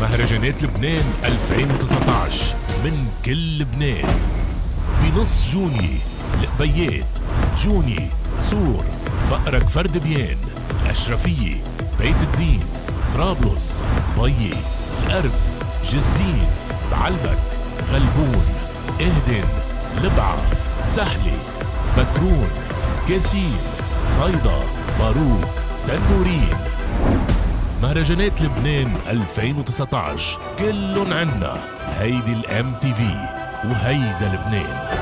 مهرجانات لبنان 2019 من كل لبنان. بنص جوني، القبيات، جوني، سور، فقرك فرد بيان، الأشرفية، بيت الدين، طرابلس، دبي، الأرز، جزين، بعلبك، غلبون، اهدن، لبعة، سهلة، بترون، كاسين، صيدا، باروك، تنورين. مهرجانات لبنان 2019 كلن عنا. هيدي الMTV وهيدا لبنان.